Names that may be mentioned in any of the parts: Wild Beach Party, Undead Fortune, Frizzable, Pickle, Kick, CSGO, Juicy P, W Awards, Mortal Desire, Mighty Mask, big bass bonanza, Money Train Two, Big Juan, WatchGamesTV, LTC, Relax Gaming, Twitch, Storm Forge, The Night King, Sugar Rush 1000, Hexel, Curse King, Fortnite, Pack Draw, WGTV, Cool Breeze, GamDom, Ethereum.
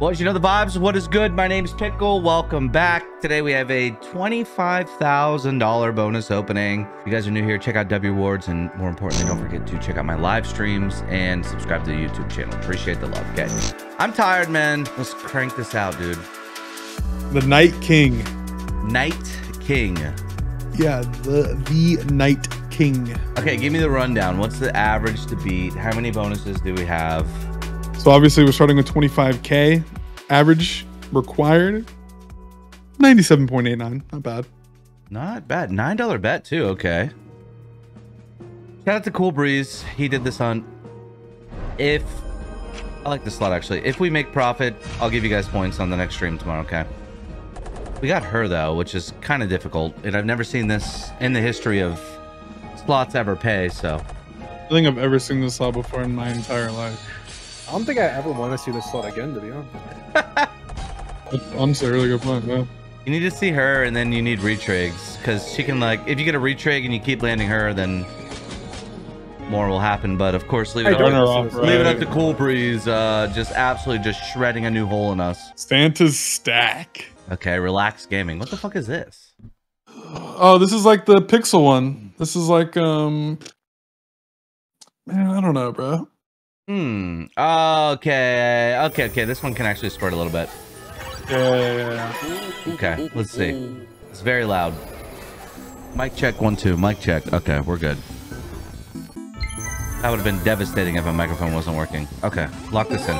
Well, as you know the vibes, what is good? My name's Pickle. Welcome back. Today we have a $25,000 bonus opening. If you guys are new here, check out W Awards, and more importantly, don't forget to check out my live streams and subscribe to the YouTube channel. Appreciate the love, guys. I'm tired, man. Let's crank this out, dude. The Night King. Night King. Yeah, the Night King. Okay, give me the rundown. What's the average to beat? How many bonuses do we have? So obviously we're starting with 25K. Average required, 97.89. Not bad. Not bad. $9 bet too. Okay. Shout out to Cool Breeze. He did this on. If I like this slot actually. If we make profit, I'll give you guys points on the next stream tomorrow. Okay. We got her though, which is kind of difficult, and I've never seen this in the history of slots ever pay. So I think I've ever seen this slot before in my entire life. I don't think I ever want to see this slot again, to be honest. Honestly, a really good point, man. You need to see her, and then you need retrigs, because she can, like, if you get a retrig and you keep landing her, then more will happen. But of course, leave it up to Cool Breeze, just absolutely just shredding a new hole in us. Santa's Stack. Okay, Relax Gaming. What the fuck is this? Oh, this is like the Pixel one. This is like, man, I don't know, bro. Hmm. Okay. Okay. Okay. This one can actually squirt a little bit. Yeah. Okay. Let's see. It's very loud. Mic check. 1, 2. Mic check. Okay. We're good. That would have been devastating if a microphone wasn't working. Okay. Lock this in.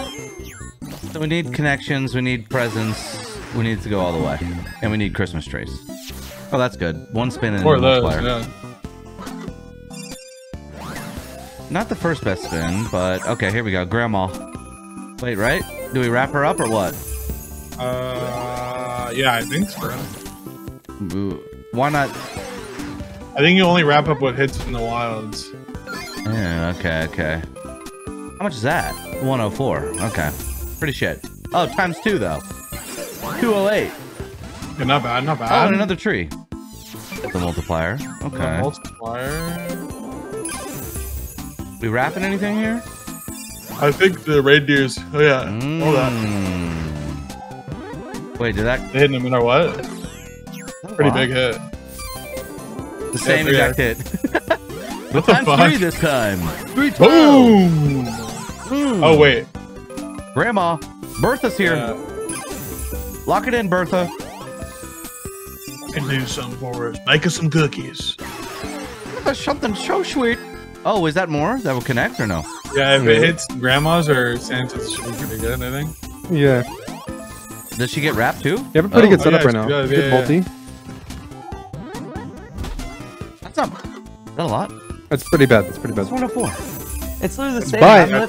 So we need connections. We need presents. We need to go all the way. And we need Christmas trees. Oh, that's good. One spin and one player. Yeah. Not the first best spin, but okay, here we go. Grandma. Wait, right? Do we wrap her up or what? Yeah, I think so. Ooh, why not? I think you only wrap up what hits in the wilds. Yeah, okay, okay. How much is that? 104. Okay. Pretty shit. Oh, times 2 though. 208. Yeah, not bad, not bad. Oh, and another tree. The multiplier. Okay. The multiplier. We wrapping anything here? I think the reindeers. Oh yeah. All that. Wait, did that? They hit him in our what? Oh, pretty big hit. The same exact hit. What the fuck? 3 this time. 3 times. Boom. Boom. Oh wait. Grandma, Bertha's here. Yeah. Lock it in, Bertha. I can do something for us. Make us some cookies. That's something so sweet. Oh, is that more? That will connect or no? Yeah, if it hits Grandma's or Santa's, should be pretty good, I think. Yeah. Does she get wrapped too? You have a pretty good setup right now. Good, multi. That's not. Is that a lot? That's pretty bad. That's pretty bad. It's 104. It's literally the same.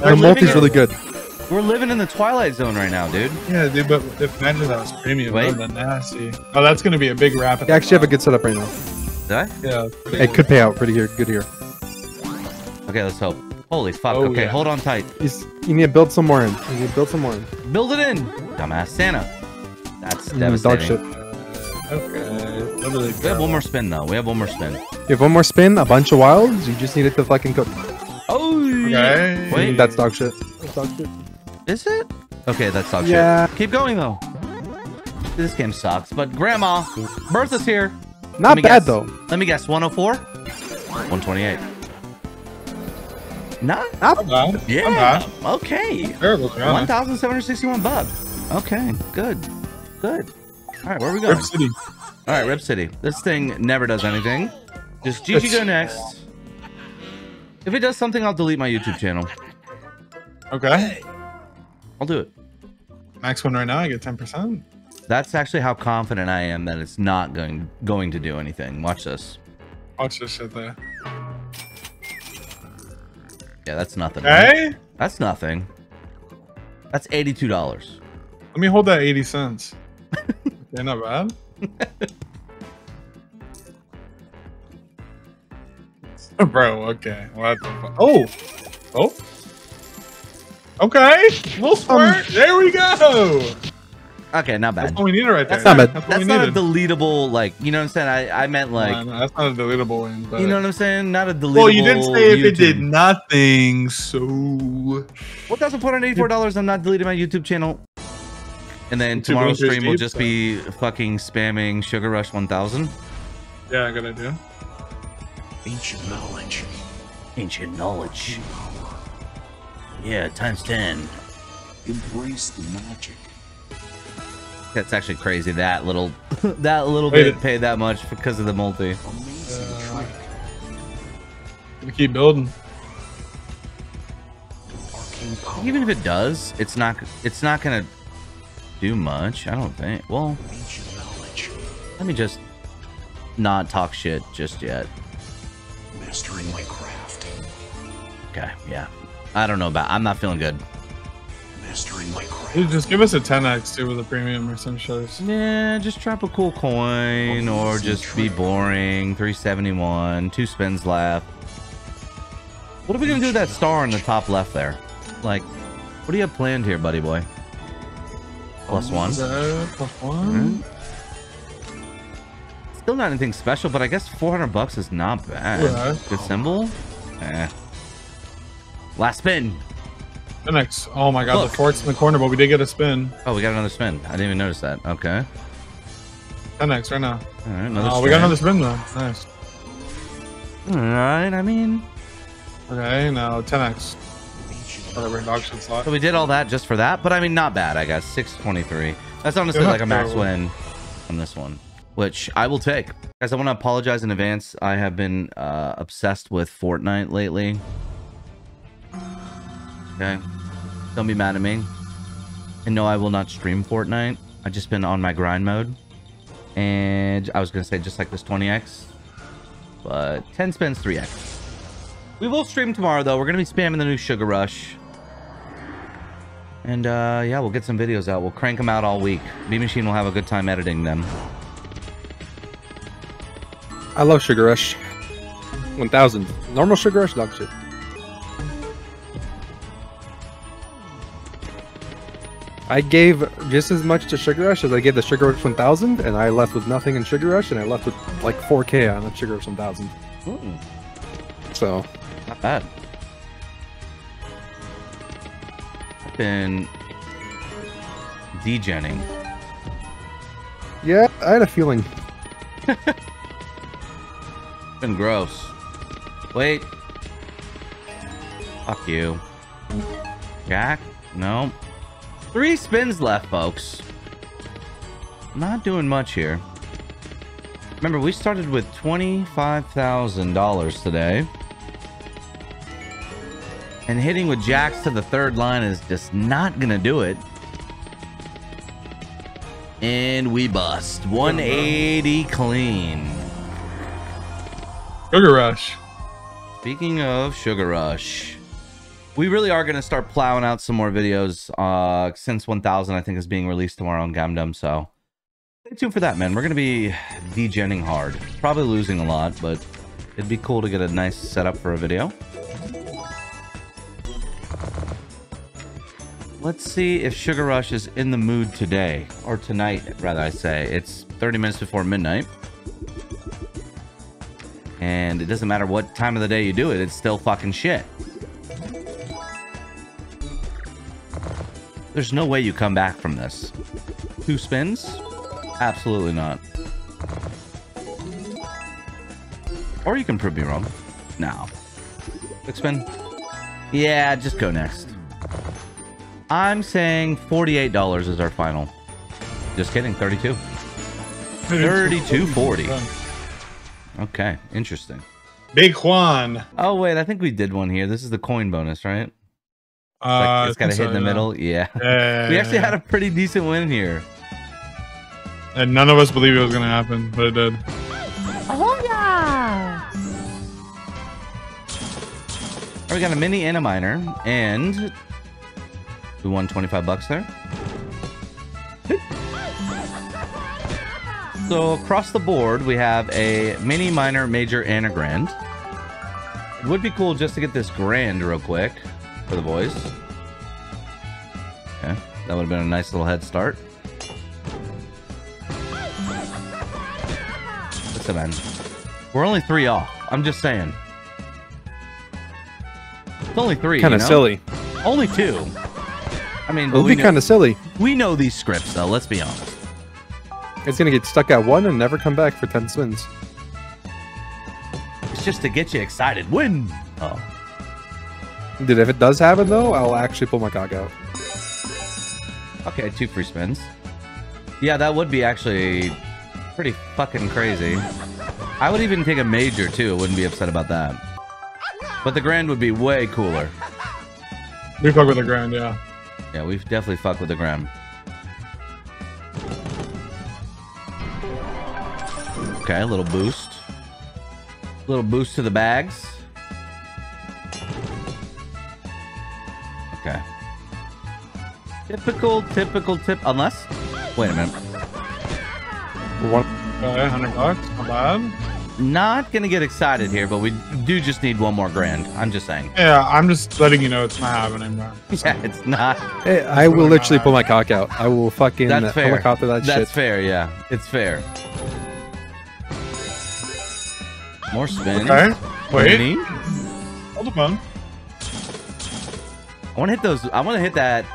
The multi's really good. We're living in the Twilight Zone right now, dude. Yeah, dude, but if imagine that was premium, that would be nasty. Oh, that's going to be a big wrap. You actually have a good setup right now. Did I? Yeah. It could pay out pretty good, Okay, let's hope. Holy fuck. Oh, okay, hold on tight. You need to build some more in. You need to build some more in. Build it in! Dumbass Santa. That's devastating. Dog shit. Okay. Really we have one more spin, though. We have one more spin. You have one more spin, a bunch of wilds. You just need it to fucking cook. Oh, yeah. Okay. Wait. That's dog shit. That's dog shit. Is it? Okay, that's dog shit. Keep going, though. This game sucks, but Grandma, Bertha's here. Not bad, though. Let me guess. 104? 128. Not bad. Yeah. Not bad. Okay. Terrible. 1,761 bub. Okay. Good. Good. All right. Where are we going? Rip City. All right. Rip City. This thing never does anything. Just GG go next. If it does something, I'll delete my YouTube channel. Okay. I'll do it. Max one right now. I get 10%. That's actually how confident I am that it's not going to do anything. Watch this. Watch this shit there. Yeah, that's nothing. Hey, right? That's nothing. That's $82. Let me hold that 80 cents. Okay, not bad. Bro, okay. What the fuck? Oh, oh. Okay, we'll squirt. There we go. Okay, not bad. That's what we needed right there. That's not bad. That's not a deletable, like, you know what I'm saying? I meant like... No, that's not a deletable one. But... You know what I'm saying? Not a deletable. Well, you didn't say if it did nothing, so... $1,484, I'm not deleting my YouTube channel. And then tomorrow's stream will just be fucking spamming Sugar Rush 1000. Yeah, I'm gonna do. Ancient knowledge. Ancient knowledge. Yeah, times 10. Embrace the magic. That's actually crazy. That little, that little bit paid that much because of the multi. Amazing trick. Gonna keep building. Even if it does, it's not gonna do much. I don't think. Well, let me just not talk shit just yet. Mastering my craft. Okay. Yeah. I don't know about. I'm not feeling good. Mastering my craft. Dude, just give us a 10x too with a premium or some shows. Yeah, just drop a cool coin or just be boring. 371, 2 spins left. What are we gonna do with that star in the top left there? Like, what do you have planned here, buddy boy? +1. +1. Mm-hmm. Still not anything special, but I guess 400 bucks is not bad. Yeah. Good symbol. Eh. Last spin. The next. Oh my god, look. The fort's in the corner, but we did get a spin. Oh, we got another spin. I didn't even notice that. Okay. The next, right now. All right, another spin. We got another spin though. Nice. All right. I mean. Okay. Now 10x. So we did all that just for that, but I mean, not bad. I guess 623. That's honestly like a max win on this one, which I will take. Guys, I want to apologize in advance. I have been obsessed with Fortnite lately. Okay, don't be mad at me. And no, I will not stream Fortnite. I've just been on my grind mode, and I was gonna say just like this 20x, but 10 spins 3x. We will stream tomorrow though. We're gonna be spamming the new Sugar Rush. And yeah, we'll get some videos out. We'll crank them out all week. B Machine will have a good time editing them. I love Sugar Rush 1000. Normal Sugar Rush dog shit. I gave just as much to Sugar Rush as I gave the Sugar Rush 1000, and I left with nothing in Sugar Rush, and I left with like 4K on the Sugar Rush 1000. Ooh. So not bad. I've been degenning. Yeah, I had a feeling. Been gross. Wait. Fuck you. Jack? No. 3 spins left, folks. Not doing much here. Remember, we started with $25,000 today. And hitting with jacks to the third line is just not gonna do it. And we bust. 180 clean. Sugar Rush. Speaking of Sugar Rush, we really are gonna start plowing out some more videos since 1000 I think is being released tomorrow on GamDom, so stay tuned for that, man. We're gonna be degenning hard. Probably losing a lot, but it'd be cool to get a nice setup for a video. Let's see if Sugar Rush is in the mood today, or tonight, rather, I say. It's 30 minutes before midnight. And it doesn't matter what time of the day you do it, it's still fucking shit. There's no way you come back from this. 2 spins? Absolutely not. Or you can prove me wrong. No. 6 spin? Yeah, just go next. I'm saying $48 is our final. Just kidding, 32. 32.40. Okay, interesting. Big Juan. Oh wait, I think we did one here. This is the coin bonus, right? It's got a hit in the middle. Yeah. We actually had a pretty decent win here. And none of us believed it was gonna happen, but it did. Oh yeah! We got a mini and a minor, and we won 25 bucks there. So across the board, we have a mini, minor, major, and a grand. It would be cool just to get this grand real quick for the boys. Okay, that would have been a nice little head start. Listen, man, we're only 3 off. I'm just saying. It's only 3. Kind of silly. Only 2. I mean, it'll be kind of silly. We know these scripts, though. Let's be honest. It's gonna get stuck at one and never come back for 10 spins. It's just to get you excited. Win. Oh. Dude, if it does happen though, I'll actually pull my cock out. Okay, 2 free spins. Yeah, that would be actually pretty fucking crazy. I would even take a major too. I wouldn't be upset about that. But the grand would be way cooler. We fuck with the grand, yeah. Yeah, we definitely fuck with the grand. Okay, a little boost. A little boost to the bags. Okay. Typical. Unless, wait a minute. One, $100. Not bad. Not gonna get excited here, but we do just need one more grand. I'm just saying. Yeah, I'm just letting you know it's not happening. Yeah, it's not. Hey, I will literally pull my cock out. I will fucking helicopter that shit. That's fair. Yeah, it's fair. More spins. Okay. Wait. Hold the phone. I want to hit those. I want to hit that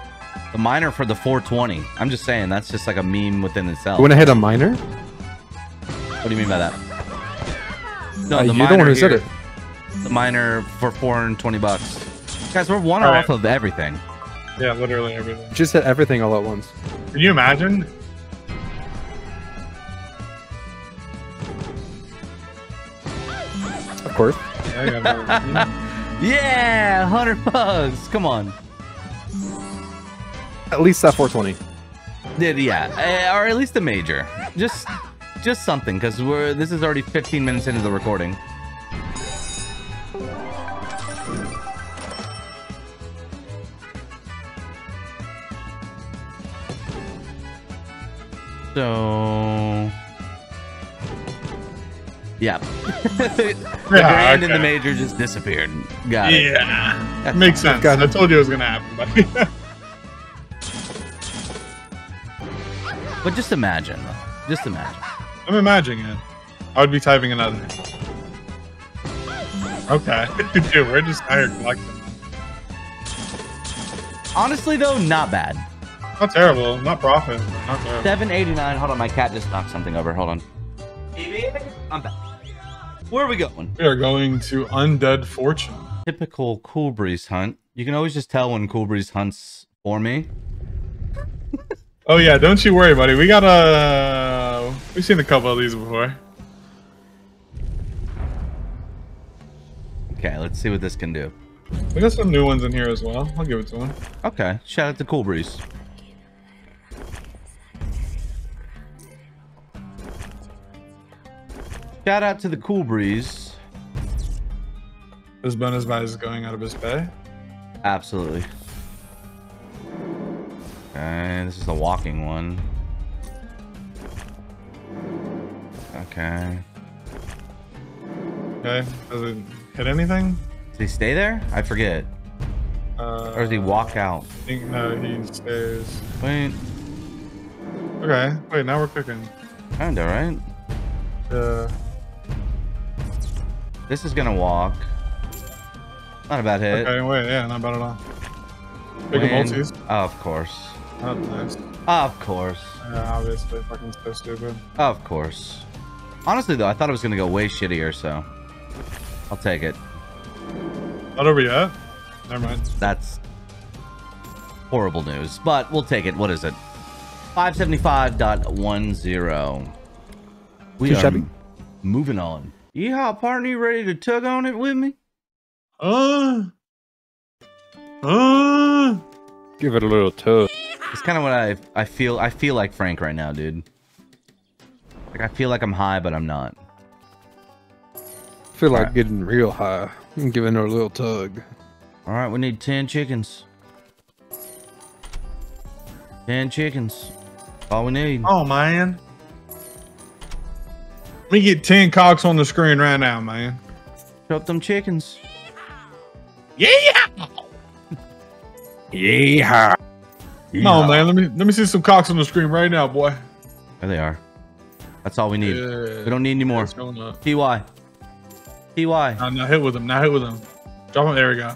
the miner for the 420. I'm just saying that's just like a meme within itself. You want to hit a miner? What do you mean by that? No, the miner here. The miner for $420. Guys, we're one off of everything. Yeah, literally everything. Just hit everything all at once. Can you imagine? Of course. Yeah, $100. Come on. At least that 420. Yeah, or at least a major. Just something, because we're this is already 15 minutes into the recording. So. Yeah. the grand and the major just disappeared. Got it. Yeah. That's makes sense. Got I told you it was going to happen, buddy. But just imagine, though. Just imagine. I'm imagining it. I would be typing another. Okay. Dude, we're just tired collecting. Honestly, though, not bad. Not terrible. Not profit. Not terrible. 789. Hold on. My cat just knocked something over. Hold on. I'm back. Where are we going? We are going to Undead Fortune. Typical Cool Breeze hunt. You can always just tell when Cool Breeze hunts for me. Oh yeah, don't you worry, buddy. We got a... we've seen a couple of these before. Okay, let's see what this can do. We got some new ones in here as well. I'll give it to him. Okay, shout out to Cool Breeze. Shout out to the Cool Breeze. This bonus buy is going out of his pay. Absolutely. Okay, this is the walking one. Okay. Okay, does it hit anything? Does he stay there? I forget. Or does he walk out? I think no, he stays. Wait. Okay, wait, now we're cooking. Kinda, right? This is gonna walk. Not a bad hit. Okay, wait, yeah, not bad at all. Big multis. Of course. Oh, nice. Of course. Yeah, obviously, fucking so stupid. Of course. Honestly, though, I thought it was gonna go way shittier, so I'll take it. Not over yet. Never mind. That's horrible news, but we'll take it. What is it? 575.10. We are moving on. Yeehaw, partner, you ready to tug on it with me? Give it a little tug. It's kind of what I feel. I feel like Frank right now, dude. Like I feel like I'm high, but I'm not. I feel like getting real high and giving her a little tug. All right, we need 10 chickens. 10 chickens. All we need. Oh man. Let me get 10 cocks on the screen right now, man. Chop them chickens. Yeah. Yeah. Come on, man. Let me see some cocks on the screen right now, boy. There they are. That's all we need. Yeah. We don't need any more. TY. TY. Now hit with him. Drop him. There we go.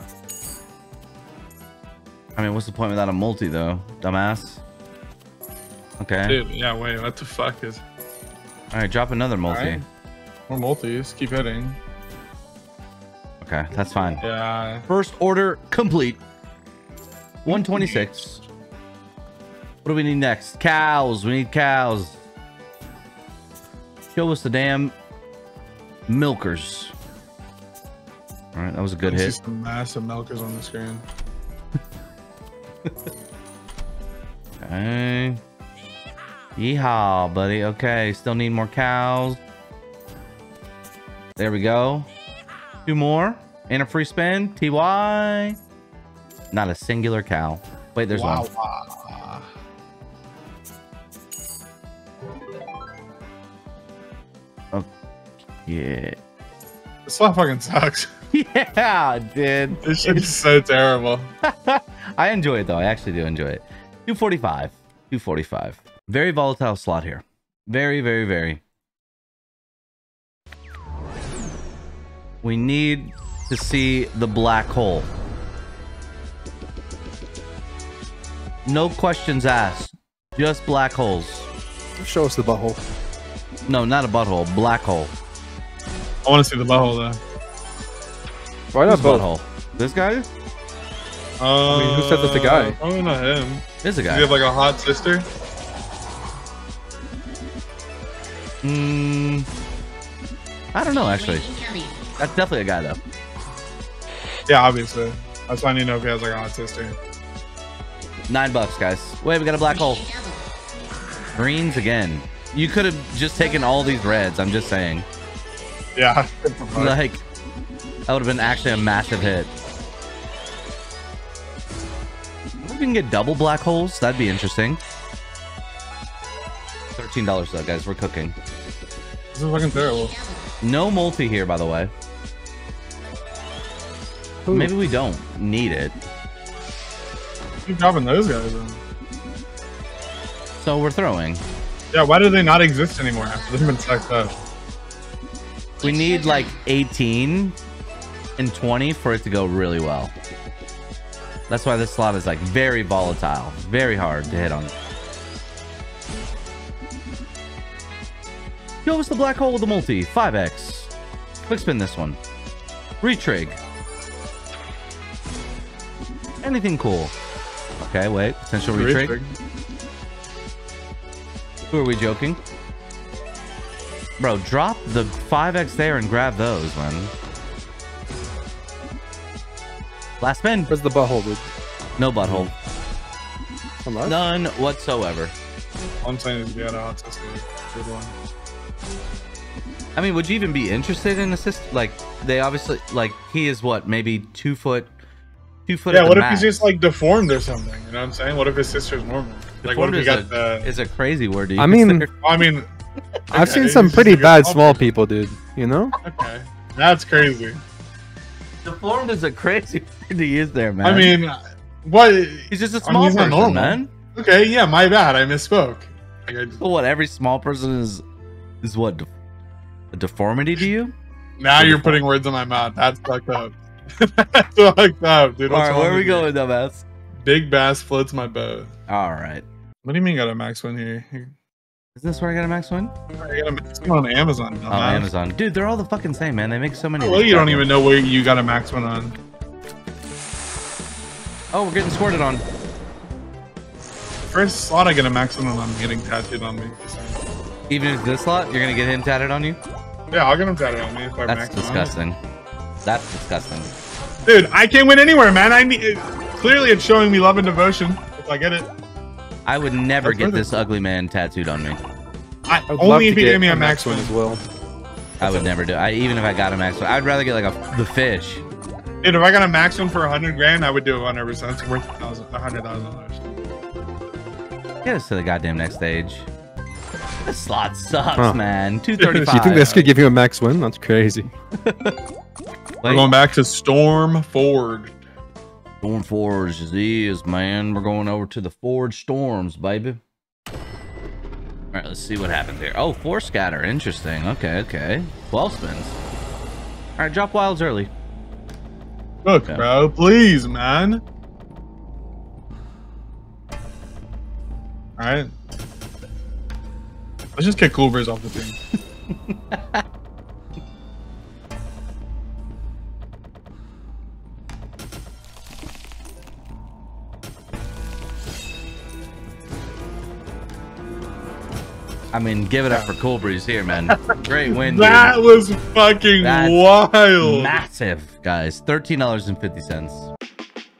All I mean, what's the point without a multi though, dumbass? Okay. Dude, yeah, wait, what the fuck is... Alright, drop another multi. Right. More multis, keep hitting. Okay, that's fine. Yeah. First order complete. 126. What do we need next? Cows, we need cows. Show us the damn milkers. Alright, that was a good hit. See some massive milkers on the screen. Okay. Yeehaw, buddy. Okay, still need more cows. There we go. Two more and a free spin. TY. Not a singular cow. Wait, there's wow, one. Wow. Oh, yeah. This slot fucking sucks. Yeah, dude. This shit is so terrible. I enjoy it though. I actually do enjoy it. 245. 245. Very volatile slot here. Very, very, very. We need to see the black hole. No questions asked. Just black holes. Show us the butthole. No, not a butthole. Black hole. I want to see the butthole though. Why not butthole? This guy? I mean, who said that's the guy? Probably not him. It's a guy. Do you have like a hot sister? Hmm. I don't know actually. That's definitely a guy though. Yeah, obviously. That's why I need to know if he has like a hot sister. $9, guys. Wait, we got a black hole. Greens again. You could have just taken all these reds. I'm just saying. Yeah. Like, that would have been actually a massive hit. If we can get double black holes, that'd be interesting. $13 though, guys. We're cooking. This is fucking terrible. No multi here, by the way. Ooh. Maybe we don't need it. Keep dropping those guys in. So we're throwing. Yeah, why do they not exist anymore after they've been sucked up? We need like 18 and 20 for it to go really well. That's why this slot is like very volatile. Very hard to hit on. Yo, it's the black hole with the multi. 5x. Quick spin this one. Retrig. Anything cool. Okay, wait. Potential retrig. Who are we joking? Bro, drop the 5x there and grab those, man. Last spin. Where's the butthole, dude? No butthole. None whatsoever. I'm saying is we had a hot sister. Good one. I mean, would you even be interested in assist? Like, they obviously, like, he is what, maybe 2 foot. Yeah, what if he's just like deformed or something? You know what I'm saying? What if his sister's normal? Like, what if he got the? It's a crazy word. I mean, I've seen some pretty bad small people, dude. You know? Okay, that's crazy. Deformed is a crazy word to use there, man. I mean, what? He's just a small person, normal. Man. Okay, yeah, my bad. I misspoke. Like, what? Every small person is. Is what a deformity to you? Now you're putting words in my mouth. That's fucked up. That's fucked up, dude. All right, where are we going, dumbass? Big bass floats my boat. All right. What do you mean, got a max win here? Is this where I got a max win? I got a max win on Amazon. On Amazon, dude, they're all the fucking same, man. They make so many. Well, you don't even know where you got a max win on. Oh, we're getting squirted on. First slot I get a max win on. I'm getting tattooed on me. Even if this slot, you're gonna get him tatted on you? Yeah, I'll get him tatted on me if I max him. That's disgusting. That's disgusting. Dude, I can't win anywhere, man. I need. Clearly, it's showing me love and devotion. If I get it, I would never get this ugly man tattooed on me. Only if he gave me a max win as well. I would never do. Even if I got a max win, I'd rather get like the fish. Dude, if I got a max win for 100 grand, I would do it 100%. It's worth $100,000. Get us to the goddamn next stage. This slot sucks, man. 235. You think this could give you a max win? That's crazy. We're going back to Storm Forge. Storm Forge is, man. We're going over to the Forge Storms, baby. All right, let's see what happens here. Oh, four scatter. Interesting. Okay, okay. 12 spins. All right, drop wilds early. Look, bro. Please, man. Alright. Let's just get Cool Breeze off the thing. I mean, give it up for Cool Breeze here, man. Great win, dude. That was fucking wild. Massive, guys. $13.50.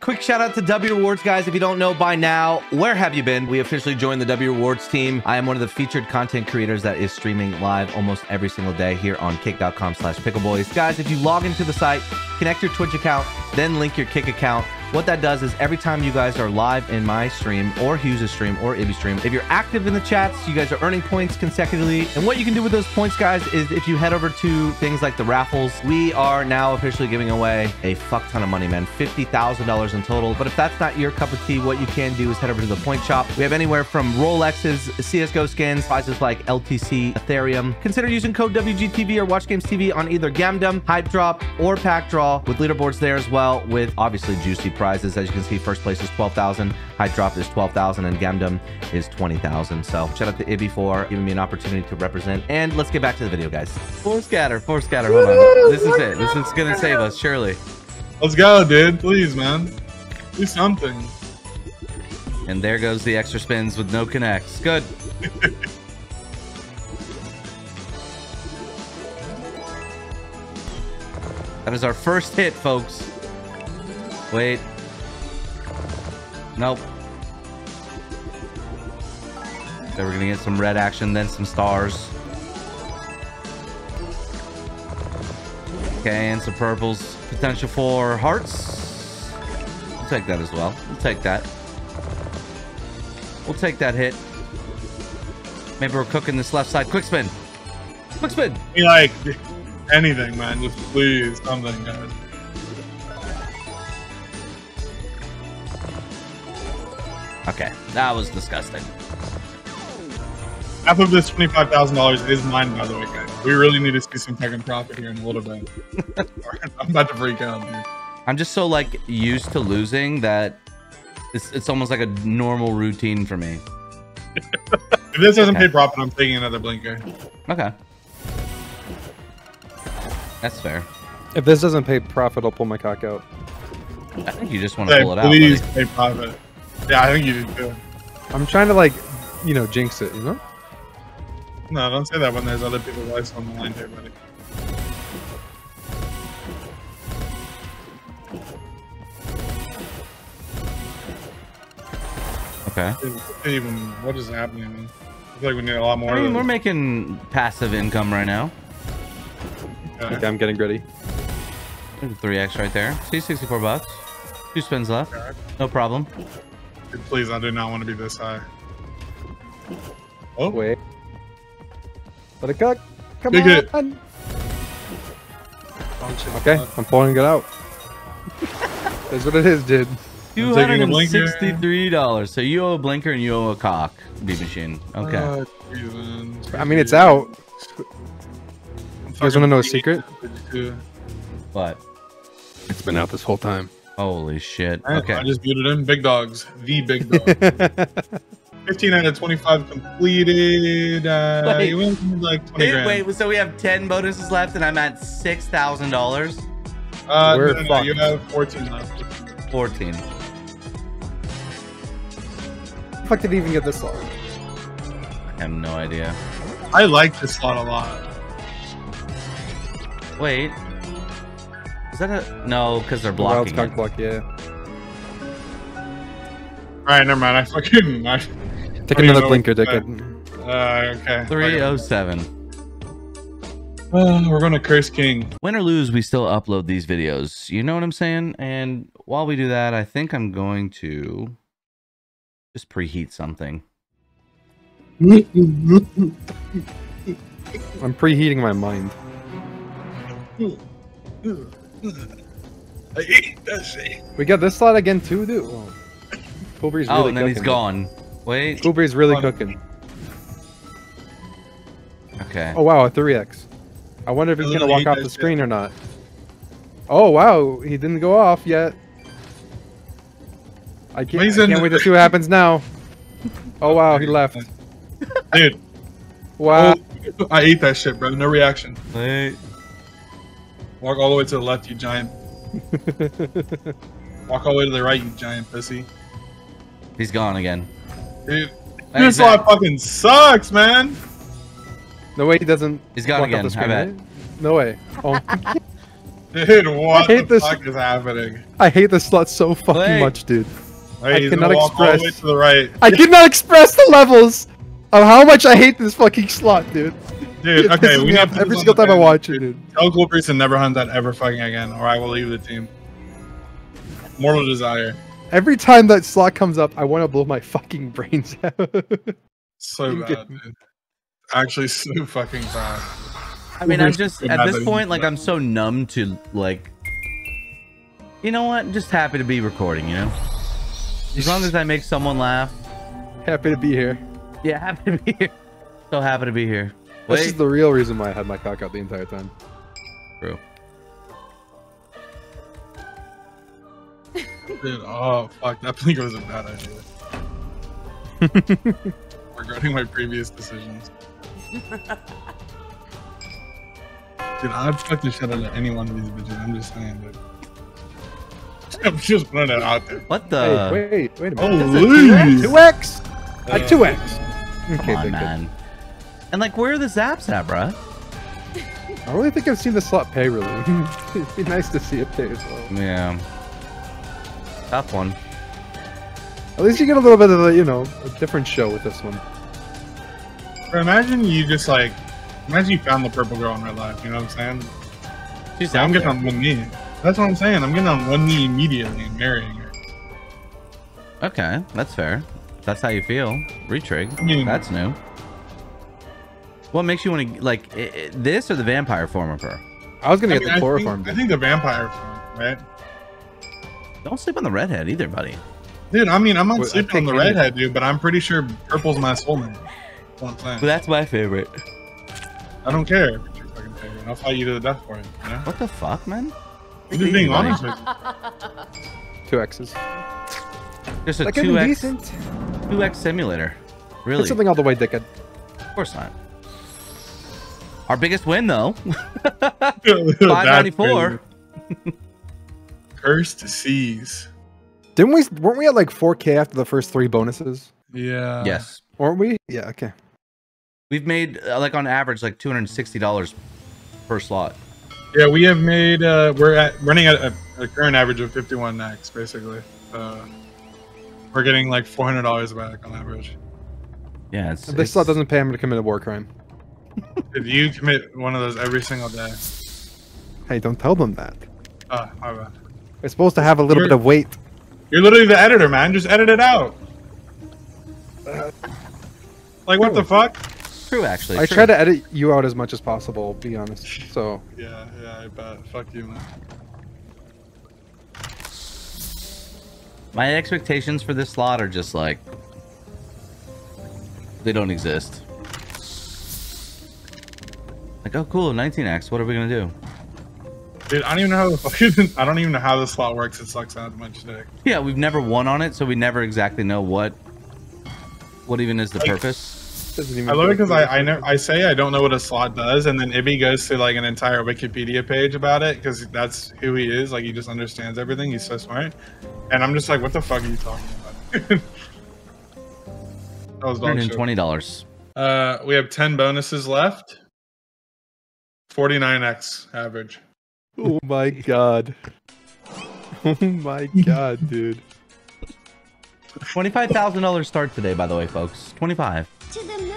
Quick shout out to W Awards, guys. If you don't know by now, where have you been? We officially joined the W Awards team. I am one of the featured content creators that is streaming live almost every single day here on kick.com/pickleboys. Guys, if you log into the site, connect your Twitch account, then link your Kick account. What that does is every time you guys are live in my stream or Hughes' stream or Ibby's stream, if you're active in the chats, you guys are earning points consecutively. And what you can do with those points, guys, is if you head over to things like the raffles, we are now officially giving away a fuck ton of money, man. $50,000 in total. But if that's not your cup of tea, what you can do is head over to the point shop. We have anywhere from Rolexes, CSGO skins, prizes like LTC, Ethereum. Consider using code WGTV or WatchGamesTV on either GamDom, Hype Drop, or Pack Draw, with leaderboards there as well, with obviously Juicy P prizes. As you can see, first place is 12,000, Hype Drop is 12,000, and GamDom is 20,000. So shout out to Ibby for giving me an opportunity to represent. And let's get back to the video, guys. Four scatter, hold on. This is it. This is gonna save us, surely. Let's go, dude. Please, man. Do something. And there goes the extra spins with no connects. Good. That is our first hit, folks. Wait. Nope. So we're gonna get some red action, then some stars. Okay, and some purples. Potential for hearts. We'll take that as well. We'll take that. We'll take that hit. Maybe we're cooking this left side. Quick spin. Quick spin. Like anything, man. Just please something, guys. Okay, that was disgusting. Half of this $25,000 is mine, by the way, guys. We really need to see some fucking profit here in a little bit. I'm about to freak out, dude. I'm just so, like, used to losing that it's almost like a normal routine for me. If this doesn't pay profit, I'm taking another blinker. Okay. That's fair. If this doesn't pay profit, I'll pull my cock out. I think you just want to pull it out, buddy. Please pay profit. Yeah, I think you did too. I'm trying to, like, you know, jinx it, you know? No, don't say that when there's other people's lives on the line here, buddy. Okay. Even what is happening? I feel like we need a lot more. I mean, we're making passive income right now. Okay, I'm getting gritty. 3x right there. See, $64. 2 spins left. Okay. No problem. Please, I do not want to be this high. Oh, wait. Let it cook. Come on. Okay, I'm pulling it out. That's what it is, dude. $263. So you owe a blinker and you owe a cock, B-Machine. Okay. I mean, it's out. You guys want to know a secret? What? It's been out this whole time. Holy shit. Okay. I just booted in. Big dogs. The big dog. 15 out of 25 completed. Wait, like 20 grand. Wait, so we have 10 bonuses left and I'm at $6,000? No, you have 14 left. 14. The fuck did he even get this slot? I have no idea. I like this slot a lot. Wait. Is that a... No, because they're blocking it. Block, yeah. Alright, never mind. I fucking... Take another blinker, dickhead. Okay. 307. We're going to Curse King. Win or lose, we still upload these videos. You know what I'm saying? And while we do that, I think I'm going to... just preheat something. I'm preheating my mind. I hate that shit. We got this slot again too, dude. Oh, Cool Breeze really and then cooking. He's gone. Wait. Cool Breeze really cooking. Okay. Oh wow, a 3x. I wonder if he's gonna walk off the screen or not. Oh wow, he didn't go off yet. I can't wait to see what happens now. Oh wow, he left. Dude. Wow. Oh, I ate that shit, bro. No reaction. Hey. Walk all the way to the left, you giant. Walk all the way to the right, you giant pussy. He's gone again. Dude, this life fucking sucks, man. No way he doesn't. He's gone again. I bet. No way. Oh. Dude, what the fuck is happening? I hate this slot so fucking much, dude. Hey, I cannot express. All the way to the right. I cannot express the levels of how much I hate this fucking slot, dude. Dude, okay, we have to every single time I watch it, dude. Tell Cool Breeze to never hunt that ever fucking again, or I will leave the team. Mortal Desire. Every time that slot comes up, I want to blow my fucking brains out. So bad, dude. Actually, so fucking bad. I mean, I'm just at this point, like, I'm so numb to, like, you know what? Just happy to be recording, you know. As long as I make someone laugh. Happy to be here. Yeah, happy to be here. So happy to be here. Wait. This is the real reason why I had my cock out the entire time. True. Dude, oh fuck, that play was a bad idea. Regretting my previous decisions. Dude, I'd fuck the shit out of any one of these bitches. I'm just saying, dude. I'm just putting that out there. What the? Hey, wait a minute. Oh, Louise! 2x! 2x! Come on, man. And, like, where are the zaps at, bruh? I don't really think I've seen the slot pay, really. It'd be nice to see it pay as well. Yeah. Tough one. At least you get a little bit of a, you know, a different show with this one. Imagine you just, like, imagine you found the purple girl in real life, you know what I'm saying? She's I'm getting on one knee. That's what I'm saying. I'm getting on one knee immediately and marrying her. Okay, that's fair. If that's how you feel. Retrig. I mean, that's new. What makes you want to, like, this or the vampire form of her? I was going to get the chloroform. I think the vampire form, right? Don't sleep on the redhead either, buddy. Dude, I mean, I'm not sleeping on the redhead, dude, but I'm pretty sure purple's my soulmate. That's what I'm saying. But that's my favorite. I don't care if it's your fucking favorite. I'll fight you to the death for it. You know? What the fuck, man? I'm just being honest with you. 2x's. Just a 2x simulator. Really? It's something all the way dickhead. Of course not. Our biggest win, though. 594. Cursed Seas. Didn't we? Weren't we at like 4K after the first 3 bonuses? Yeah. Yes. Weren't we? Yeah. Okay. We've made like on average like $260 per slot. Yeah, we have made. We're running at a current average of 51x, basically. We're getting like $400 back on average. Yeah. It's, this slot doesn't pay him to commit a war crime. If you commit one of those every single day. Hey, don't tell them that. My bad. We're supposed to have a little bit of weight. You're literally the editor, man. Just edit it out. Like, what the fuck? True, actually. I try to edit you out as much as possible, be honest. So. Yeah, I bet. Fuck you, man. My expectations for this slot are just like... They don't exist. Like, oh cool, 19x, what are we gonna do? Dude, I don't even know how the fuck I don't even know how this slot works, it sucks out much dick. Yeah, we've never won on it, so we never exactly know what even is the purpose. I love it because I say I don't know what a slot does, and then Ibby goes to like an entire Wikipedia page about it, because that's who he is, like he just understands everything, he's so smart. And I'm just like, what the fuck are you talking about? That was $120. We have 10 bonuses left. 49x average. Oh my god. Oh my god, dude. $25,000 start today, by the way, folks. 25. To the moon.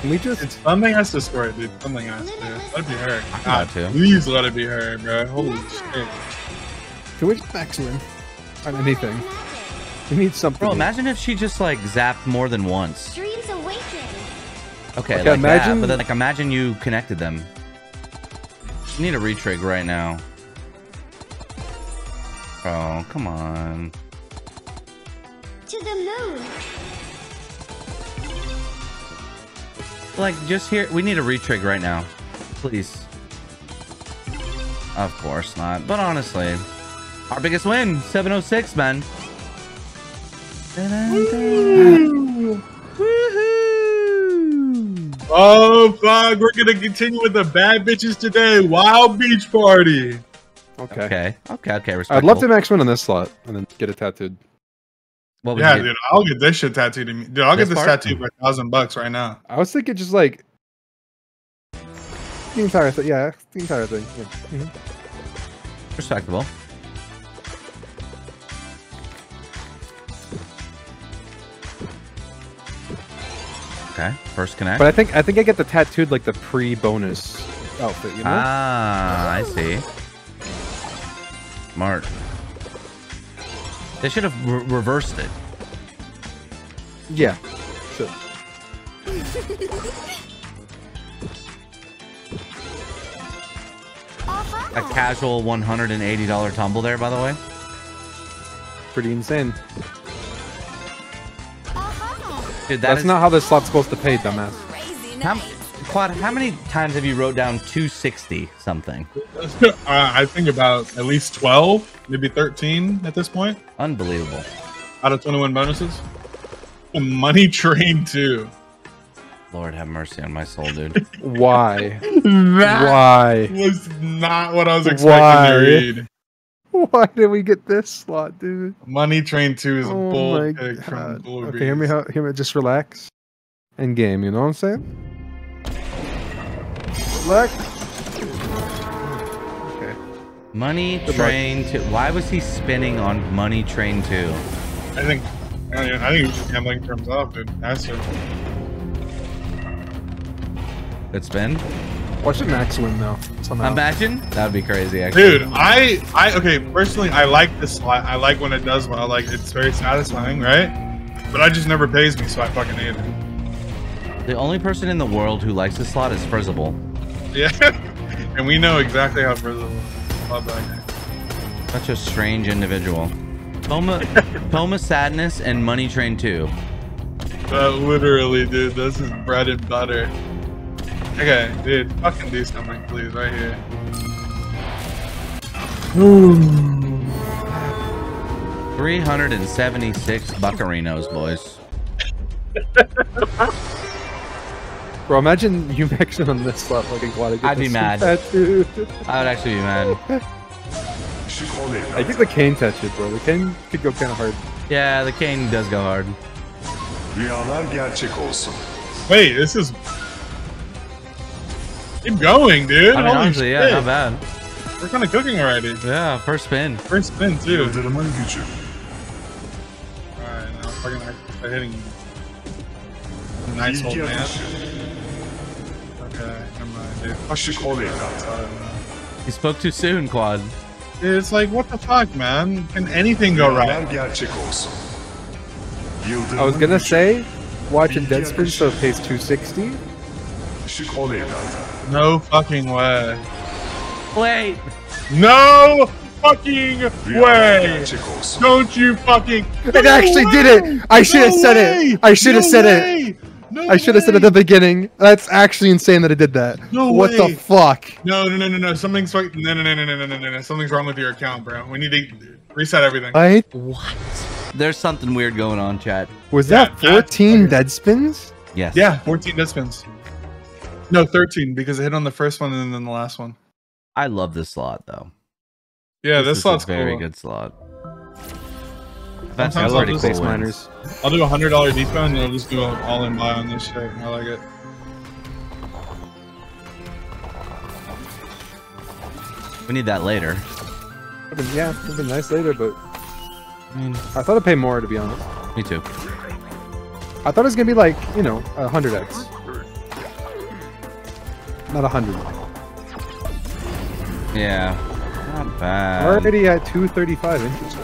Can we just... It's something has to score it, dude. Something has to. Let it be her. God, please let it be her, bro. Holy shit. Can we just max win on anything? We need something. Bro, imagine if she just, like, zapped more than once. Dreams awaken. Okay, like imagine... that. But then, like, imagine you connected them. Need a retrig right now. Oh, come on. To the moon. Like, just here. We need a retrig right now. Please. Of course not. But honestly, our biggest win, 706, man. Woo! Oh, fuck. We're going to continue with the bad bitches today. Wild Beach Party. Okay. Okay. Okay. Okay. Respectful. I'd love to max win on this slot and then get it tattooed. What would you get? Dude. I'll get this shit tattooed. Dude, I'll get this tattooed for $1,000 right now. I was thinking just like the entire thing. Yeah. The entire thing. Yeah. Mm-hmm. Respectable. Okay, first connect. But I think I get the tattooed like the pre-bonus outfit, you know? Ah, I see. Smart. They should have reversed it. Yeah. Should. A casual $180 tumble there, by the way. Pretty insane. Dude, that's not how this slot's supposed to pay, dumbass. Quad, how many times have you wrote down 260 something? I think about at least 12, maybe 13 at this point. Unbelievable. Out of 21 bonuses. Money Train Two. Lord have mercy on my soul, dude. Why? That was not what I was expecting to read. Why did we get this slot, dude? Money Train 2 is a bold pick from Cool Breeze. Okay, hear me, just relax and game, you know what I'm saying? Relax. Okay. Money Train 2. Why was he spinning on Money Train 2? I think he was just gambling for himself, dude. That's it. It's been. Watch the max win though. Somehow. Imagine that'd be crazy. Actually. Dude, I okay. Personally, I like this slot. I like when it does well. Like it's very satisfying, right? But I just never pays me, so I fucking hate it. The only person in the world who likes this slot is Frizzable. Yeah, and we know exactly how Frizzable. Love that guy. Such a strange individual. Poma Sadness and Money Train 2. That literally, dude. This is bread and butter. Okay, dude, fucking do something, please, right here. Ooh. 376 buccarinos, boys. Bro, imagine you maxing on this slot fucking quad. I'd be mad. Tattoo. I would actually be mad. I get the cane tattooed, bro. The cane could go kind of hard. Yeah, the cane does go hard. Wait, this is... Keep going, dude. I mean, honestly, yeah, not bad. We're kind of cooking already. Yeah, first spin. First spin, too. Alright, now fucking I'm hitting a nice old man. Okay, never mind, dude. I should call it. He spoke too soon, Quad. Dude, it's like, what the fuck, man? Can anything go wrong? I was gonna say, watching Dead Spin, so it pays 260. No fucking way. Wait. No fucking way. Don't you fucking. It actually did it. I should have said it. I should have said it. I should have said it at the beginning. That's actually insane that it did that. No way. What the fuck? No. Something's like no. Something's wrong with your account, bro. We need to reset everything. What? There's something weird going on, chat. Was that 14 dead spins? Yes. Yeah, 14 dead spins. No, 13 because it hit on the first one and then the last one. I love this slot though. Yeah, this slot's cool. Very good slot. That's already cool miners. I'll do $100 deep and I'll just do an all-in buy on this shit. I like it. We need that later. Yeah, it'd be nice later, but I mean, I thought I'd pay more to be honest. Me too. I thought it was gonna be like, you know, 100x. Not 100. Yeah, not bad. We're already at 235, interesting.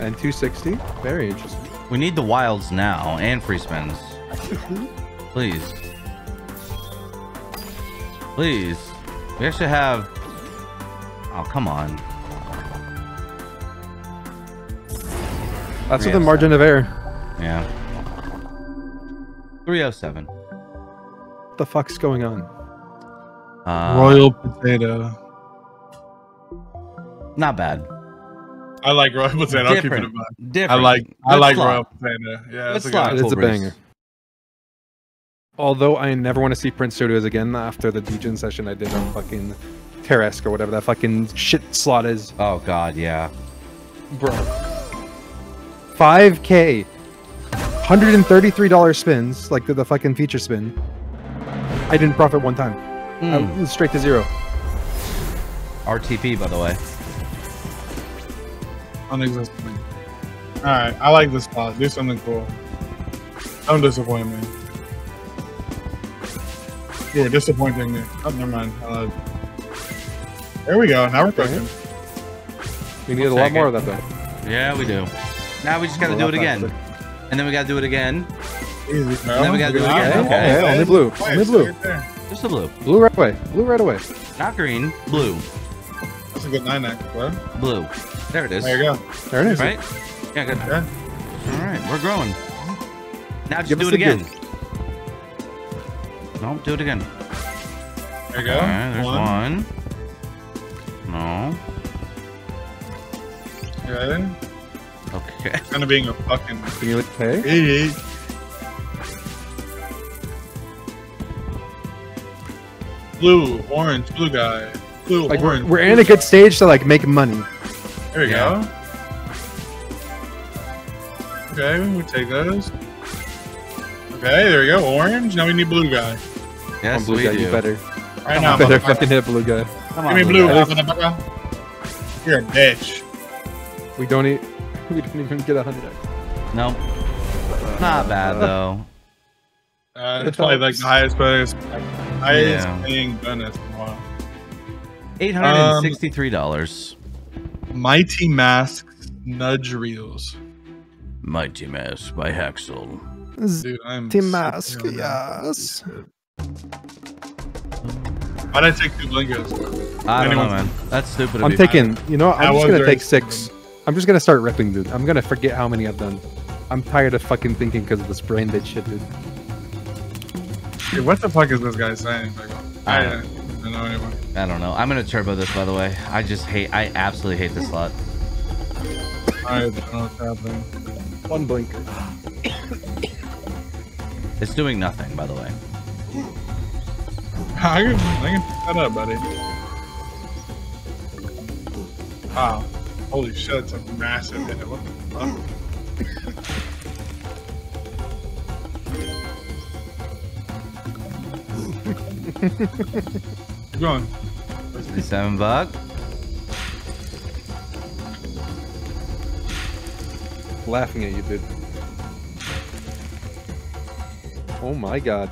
And 260, very interesting. We need the wilds now and free spins. Please. Please. We actually have... Oh, come on. That's with the margin of error. Yeah. 307. What the fuck's going on? Royal potato. Not bad. I like royal potato. I'll keep it in mind. I like royal potato. Yeah, it's a banger. Although I never want to see Prince Studios again after the Degen session I did on fucking Teresk or whatever that fucking shit slot is. Oh god, yeah. Bro. 5K. $133 spins, like the fucking feature spin. I didn't profit one time. Straight to zero. RTP, by the way. Unexistent. Alright, I like this spot. Do something cool. Don't disappoint me. You were disappointing me. Oh, never mind. There we go. Now we're cooking. We need a lot more of that, though. Yeah, we do. Now we just gotta do it again. And then we gotta do it again. Easy, and then we gotta do it again. Okay. Only blue. Only blue. Just the blue. Blue right away. Blue right away. Not green. Blue. That's a good 9x, bro. Blue. There it is. There you go. There it is. Right? Yeah, good. Yeah. All right, we're growing. Now just do it again. No, do it again. There you go. All right, there's one. No. Good. Okay. It's kind of being a fucking... Okay. Blue, orange, blue guy. Blue, like, orange. We're in a good stage to like make money. There we go. Okay, we take those. Okay, there we go. Orange. Now we need blue guy. Yes, blue guy, you better. Right now, better fucking hit blue guy. Come on, give me blue. You're a bitch. We don't eat. We didn't even get 100x. Nope. Not bad though. It's probably like the highest bonus. Highest paying bonus in a while. $863. Mighty Mask nudge reels. Mighty Mask by Hexel. Dude, I'm Mighty Mask, yes. Why'd I take two blingos? I don't know, man. That's stupid. I'm taking, you know, I'm just gonna take 6. I'm just gonna start ripping, dude. I'm gonna forget how many I've done. I'm tired of fucking thinking because of this brain dead shit, dude. Dude, what the fuck is this guy saying? Like, I don't know anyone. I don't know. I'm gonna turbo this, by the way. I just hate. I absolutely hate this slot. I don't know what's happening. One blinker. It's doing nothing, by the way. I can pick that up, buddy. Wow. Holy shit, it's a massive hit. What the fuck? Keep going. $67. Laughing at you, dude. Oh my god.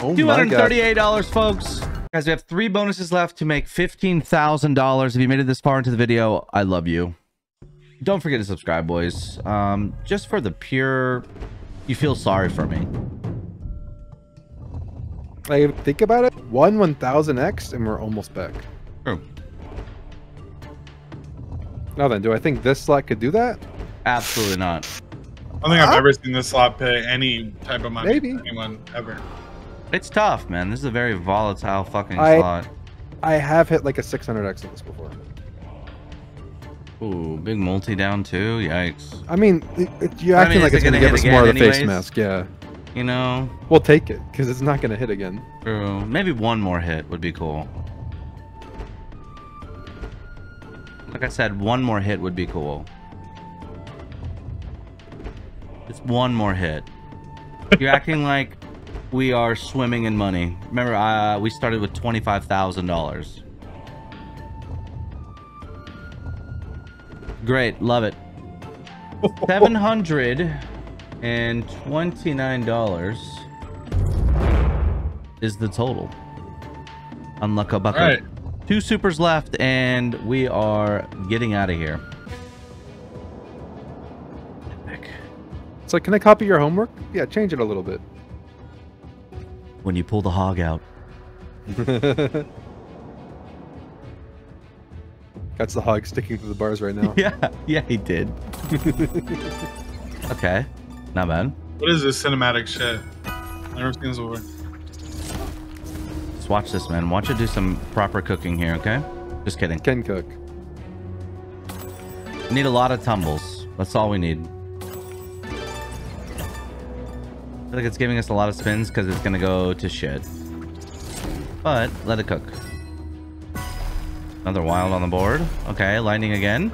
Oh my god. $238, folks. Guys, we have 3 bonuses left to make $15,000. If you made it this far into the video, I love you. Don't forget to subscribe, boys. Just for the pure... You feel sorry for me. Like, think about it. 1,000x, and we're almost back. True. Now then, do I think this slot could do that? Absolutely not. I don't think I've ever seen this slot pay any type of money. Maybe. Anyone, ever. It's tough, man. This is a very volatile fucking slot. I have hit like a 600x of this before. Ooh, big multi down too. Yikes. I mean, you're acting like it's going to give us more of the face mask. Yeah. You know. We'll take it because it's not going to hit again. True. Maybe one more hit would be cool. Like I said, one more hit would be cool. Just one more hit. You're acting like... We are swimming in money. Remember, we started with $25,000. Great, love it. $729 is the total. Unlucka bucket. All right. 2 supers left, and we are getting out of here. Epic. So, can I copy your homework? Yeah, change it a little bit. When you pull the hog out. That's the hog sticking to the bars right now. Yeah, yeah, he did. Okay, not bad. What is this cinematic shit? I've never seen this before. Just watch this, man. Watch it do some proper cooking here, okay? Just kidding. Can cook. We need a lot of tumbles. That's all we need. feel like it's giving us a lot of spins because it's gonna go to shit, but let it cook. Another wild on the board. Okay, lightning again.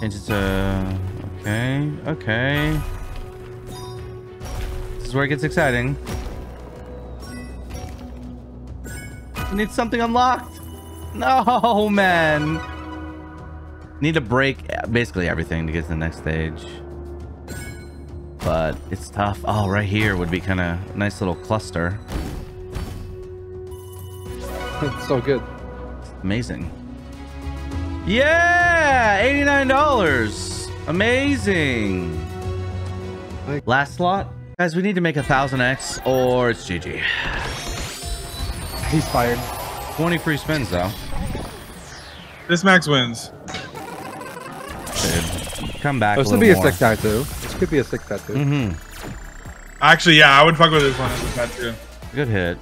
Change it to... okay, okay. This is where it gets exciting. I need something unlocked. No, man. Need to break basically everything to get to the next stage. But it's tough. Oh, right here would be kind of nice little cluster. It's so good. It's amazing. Yeah! $89. Amazing. Last slot. Guys, we need to make 1,000x or it's GG. He's fired. 20 free spins, though. This max wins. Dude, come back. This could be a sick tattoo. This could be a sick tattoo. Mm-hmm. Actually, yeah, I would fuck with this one as a tattoo. Good hit.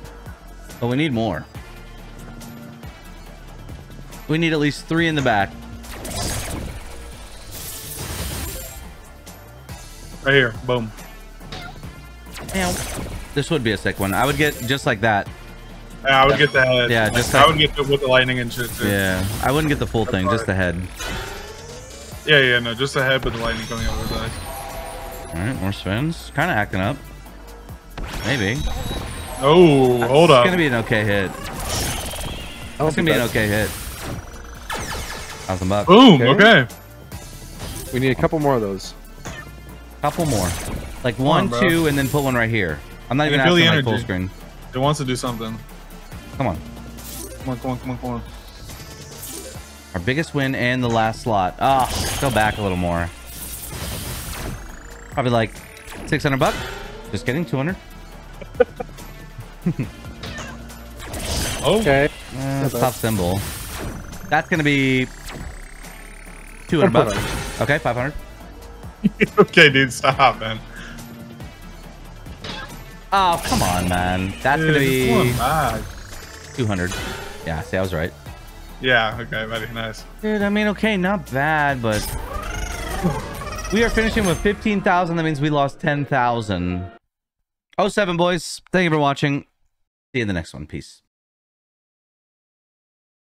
But we need more. We need at least 3 in the back. Right here. Boom. Ow. This would be a sick one. I would get just like that. Yeah, I would get the head. Yeah, just like, I would get the, with the lightning and shit too. Yeah, I wouldn't get the full thing, just the head. Yeah, yeah, no, just the head with the lightning coming over the eye. Alright, more spins. Kind of acting up. Maybe. Oh, hold up. It's going to be an okay hit. It's going to be an okay hit. $1,000. Boom, okay. We need a couple more of those. Couple more. Like one, on, 2, and then put one right here. I'm not even asking like full screen. It wants to do something. Come on. Come on, come on, come on, come on. Our biggest win and the last slot. Ah, oh, go back a little more. Probably like $600. Just kidding, 200. Okay. That's top symbol. That's gonna be $200. Okay, 500. Okay, dude, stop, man. Oh, come on, man. That's dude, gonna be 200. Yeah, see, I was right. Yeah, okay, buddy, nice. Dude, I mean, okay, not bad, but we are finishing with 15,000. That means we lost 10,000. 07, boys. Thank you for watching. See you in the next one. Peace.